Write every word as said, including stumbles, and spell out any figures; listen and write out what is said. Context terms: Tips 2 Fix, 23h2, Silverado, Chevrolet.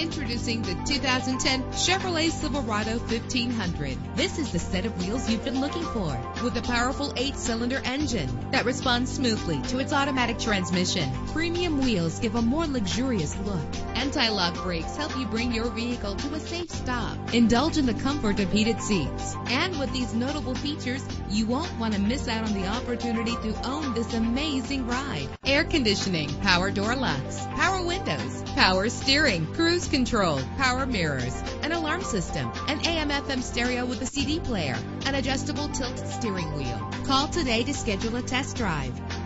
Introducing the two thousand ten Chevrolet Silverado fifteen hundred. This is the set of wheels you've been looking for, with a powerful eight-cylinder engine that responds smoothly to its automatic transmission. Premium wheels give a more luxurious look. Anti-lock brakes help you bring your vehicle to a safe stop. Indulge in the comfort of heated seats. And with these notable features, you won't want to miss out on the opportunity to own this amazing ride. Air conditioning, power door locks, power windows, power steering, cruise control, power mirrors, an alarm system, an A M F M stereo with a C D player, an adjustable tilt steering wheel. Call today to schedule a test drive.